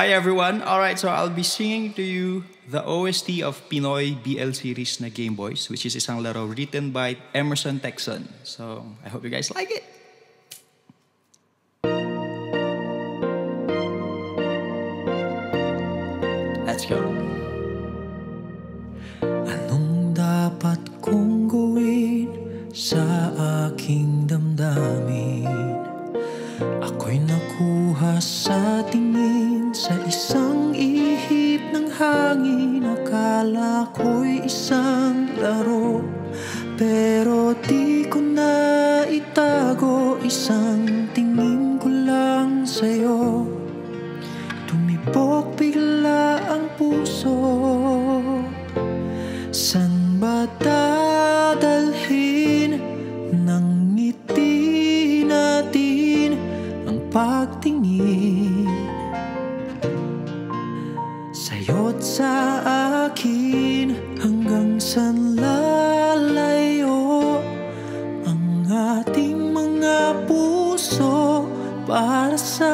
Hi everyone! Alright, so I'll be singing to you the OST of Pinoy BL series na Game Boys, which is Isang Laro, written by Emerson Texon. So, I hope you guys like it! Let's go! Anong dapat kong gawin sa aking damdamin? Ako'y nakuha sa tingin sa isang ihip ng hangin. Akala ko'y isang laro, pero di ko na itago. Isang tingin ko lang sa'yo, tumibok bigla ang puso. San ba dadalhin ng ngiti natin ang pagtingin? Sa'yo't sa akin, hanggang saan lalayo ang ating mga puso para sa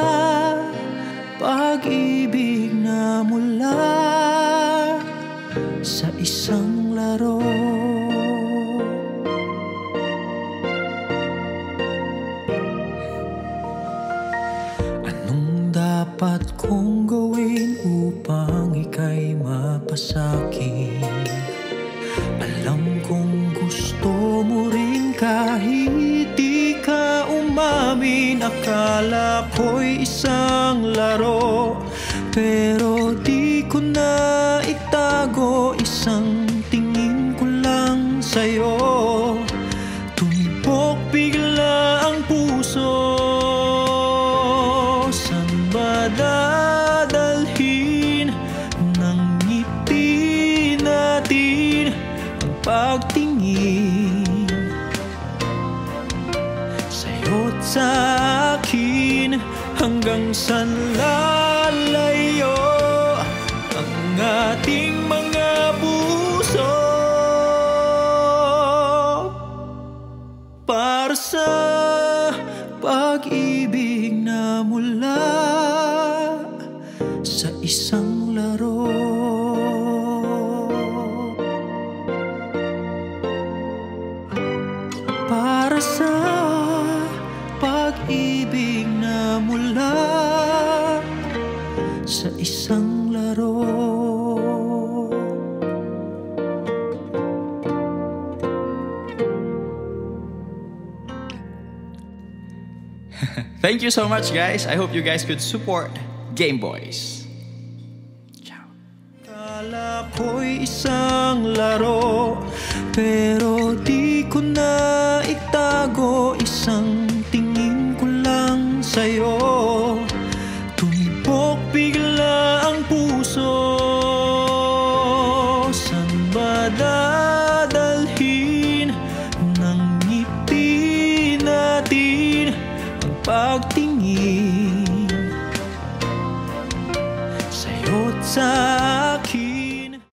pag-ibig na mula sa isang laro? Anong dapat kong gawin upang ika'y mapasakin? Alam kong gusto mo rin kahit di ka umamin. Akala ko'y isang laro, pero di ko na itago. Isang tingin ko lang sa'yo, tumibok bigla ang puso. San ba dadalhin ng ngiti natin ang pagtingin? Sa'yo't sa akin, hanggang saan lalayo ang ating mga puso para sa pag-ibig na mula sa isang laro. Para sa pag-ibig na mula sa isang laro. Thank you so much, guys. I hope you guys could support Game Boys. Ciao. Akala ko'y isang laro, pero di ko na itago. Isang tingin ko lang sa'yo, tumibok bigla ang puso. San ba dadalhin ng ngiti natin ang pagtingin? Sa'yo't sa